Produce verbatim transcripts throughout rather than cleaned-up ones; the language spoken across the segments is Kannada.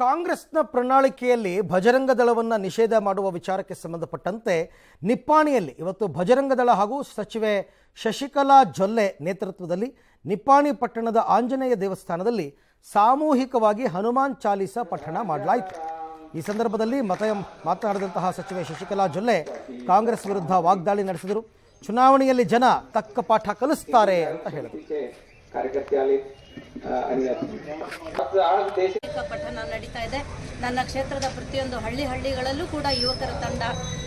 ಕಾಂಗ್ರೆಸ್ನ ಪ್ರಣಾಳಿಕೆಯಲ್ಲಿ ಭಜರಂಗ ದಳವನ್ನು ನಿಷೇಧ ಮಾಡುವ ವಿಚಾರಕ್ಕೆ ಸಂಬಂಧಪಟ್ಟಂತೆ ನಿಪ್ಪಾಣಿಯಲ್ಲಿ ಇವತ್ತು ಭಜರಂಗ ದಳ ಹಾಗೂ ಸಚಿವೆ ಶಶಿಕಲಾ ಜೊಲ್ಲೆ ನೇತೃತ್ವದಲ್ಲಿ ನಿಪ್ಪಾಣಿ ಪಟ್ಟಣದ ಆಂಜನೇಯ ದೇವಸ್ಥಾನದಲ್ಲಿ ಸಾಮೂಹಿಕವಾಗಿ ಹನುಮಾನ್ ಚಾಲೀಸಾ ಪಠಣ ಮಾಡಲಾಯಿತು। ಈ ಸಂದರ್ಭದಲ್ಲಿ ಮತ ಮಾತನಾಡಿದಂತಹ ಸಚಿವೆ ಶಶಿಕಲಾ ಜೊಲ್ಲೆ ಕಾಂಗ್ರೆಸ್ ವಿರುದ್ಧ ವಾಗ್ದಾಳಿ ನಡೆಸಿದರು। ಚುನಾವಣೆಯಲ್ಲಿ ಜನ ತಕ್ಕ ಪಾಠ ಕಲಿಸುತ್ತಾರೆ ಅಂತ ಹೇಳಿದರು। ಪಠಣ ನಡೀತಾ ಇದೆ। ನನ್ನ ಕ್ಷೇತ್ರದ ಪ್ರತಿಯೊಂದು ಹಳ್ಳಿ ಹಳ್ಳಿಗಳಲ್ಲೂ ಕೂಡ ಯುವಕರ ತಂಡ,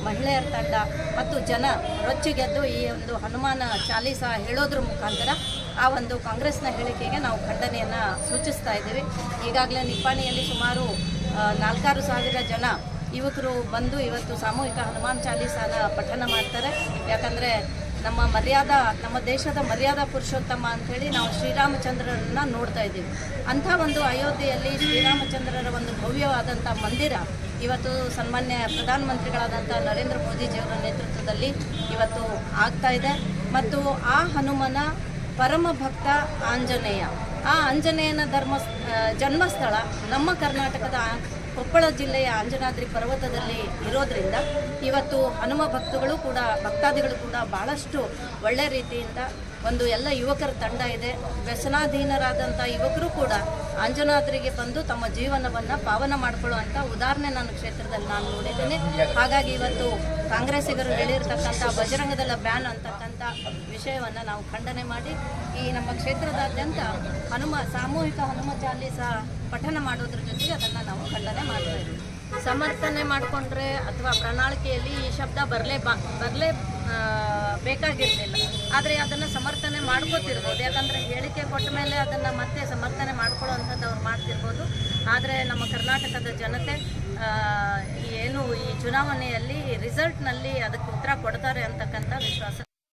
ಮಹಿಳೆಯರ ತಂಡ ಮತ್ತು ಜನ ರೊಚ್ಚಿಗೆದ್ದು ಈ ಒಂದು ಹನುಮಾನ ಚಾಲೀಸಾ ಹೇಳೋದ್ರ ಮುಖಾಂತರ ಆ ಒಂದು ಕಾಂಗ್ರೆಸ್ನ ಹೇಳಿಕೆಗೆ ನಾವು ಖಂಡನೆಯನ್ನು ಸೂಚಿಸ್ತಾ ಇದ್ದೀವಿ। ಈಗಾಗಲೇ ನಿಪ್ಪಾಣಿಯಲ್ಲಿ ಸುಮಾರು ನಾಲ್ಕಾರು ಸಾವಿರ ಜನ ಯುವಕರು ಬಂದು ಇವತ್ತು ಸಾಮೂಹಿಕ ಹನುಮಾನ್ ಚಾಲೀಸಾನ ಪಠಣ ಮಾಡ್ತಾರೆ। ಯಾಕಂದರೆ ನಮ್ಮ ಮರ್ಯಾದಾ, ನಮ್ಮ ದೇಶದ ಮರ್ಯಾದಾ ಪುರುಷೋತ್ತಮ ಅಂಥೇಳಿ ನಾವು ಶ್ರೀರಾಮಚಂದ್ರರನ್ನು ನೋಡ್ತಾ ಇದ್ದೀವಿ। ಅಂಥ ಒಂದು ಅಯೋಧ್ಯೆಯಲ್ಲಿ ಶ್ರೀರಾಮಚಂದ್ರರ ಒಂದು ಭವ್ಯವಾದಂಥ ಮಂದಿರ ಇವತ್ತು ಸನ್ಮಾನ್ಯ ಪ್ರಧಾನಮಂತ್ರಿಗಳಾದಂಥ ನರೇಂದ್ರ ಮೋದಿಜಿಯವರ ನೇತೃತ್ವದಲ್ಲಿ ಇವತ್ತು ಆಗ್ತಾ ಇದೆ। ಮತ್ತು ಆ ಹನುಮನ ಪರಮ ಭಕ್ತ ಆಂಜನೇಯ, ಆ ಆಂಜನೇಯನ ಧರ್ಮ ಜನ್ಮಸ್ಥಳ ನಮ್ಮ ಕರ್ನಾಟಕದ ಕೊಪ್ಪಳ ಜಿಲ್ಲೆಯ ಆಂಜನಾದ್ರಿ ಪರ್ವತದಲ್ಲಿ ಇರೋದರಿಂದ ಇವತ್ತು ಹನುಮ ಭಕ್ತಗಳು ಕೂಡ ಭಕ್ತಾದಿಗಳು ಕೂಡ ಭಾಳಷ್ಟು ಒಳ್ಳೆಯ ರೀತಿಯಿಂದ ಒಂದು ಎಲ್ಲ ಯುವಕರ ತಂಡ ಇದೆ। ವ್ಯಸನಾಧೀನರಾದಂಥ ಯುವಕರು ಕೂಡ ಆಂಜನಾದ್ರಿಗೆ ಬಂದು ತಮ್ಮ ಜೀವನವನ್ನು ಪಾವನ ಮಾಡಿಕೊಳ್ಳುವಂಥ ಉದಾಹರಣೆ ನನ್ನ ಕ್ಷೇತ್ರದಲ್ಲಿ ನಾನು ನೋಡಿದ್ದೇನೆ। ಹಾಗಾಗಿ ಇವತ್ತು ಕಾಂಗ್ರೆಸ್ಸಿಗರು ಹೇಳಿರ್ತಕ್ಕಂಥ ಭಜರಂಗದಲ್ಲ ಬ್ಯಾನ್ ಅಂತಕ್ಕಂಥ ವಿಷಯವನ್ನು ನಾವು ಖಂಡನೆ ಮಾಡಿ ಈ ನಮ್ಮ ಕ್ಷೇತ್ರದಾದ್ಯಂತ ಹನುಮ ಸಾಮೂಹಿಕ ಹನುಮ ಚಾಲೀಸಾ ಪಠಣ ಮಾಡೋದ್ರ ಜೊತೆಗೆ ಅದನ್ನು ನಾವು ಖಂಡನೆ ಮಾಡ್ತಾ ಇದ್ದೀವಿ। ಸಮರ್ಥನೆ ಮಾಡಿಕೊಂಡ್ರೆ ಅಥವಾ ಪ್ರಣಾಳಿಕೆಯಲ್ಲಿ ಈ ಶಬ್ದ ಬರಲೇ ಬಾ ಬರಲೇ ಬೇಕಾಗಿರಲಿಲ್ಲ, ಆದರೆ ಅದನ್ನು ಸಮರ್ಥನೆ ಮಾಡ್ಕೋತಿರ್ಬೋದು। ಯಾಕಂದರೆ ಹೇಳಿಕೆ ಕೊಟ್ಟ ಮೇಲೆ ಅದನ್ನು ಮತ್ತೆ ಸಮರ್ಥನೆ ಮಾಡ್ಕೊಳ್ಳೋವಂಥದ್ದು ಅವ್ರು ಮಾಡ್ತಿರ್ಬೋದು। ಆದರೆ ನಮ್ಮ ಕರ್ನಾಟಕದ ಜನತೆ ಏನು ಈ ಚುನಾವಣೆಯಲ್ಲಿ ರಿಸಲ್ಟ್ನಲ್ಲಿ ಅದಕ್ಕೆ ಉತ್ತರ ಕೊಡ್ತಾರೆ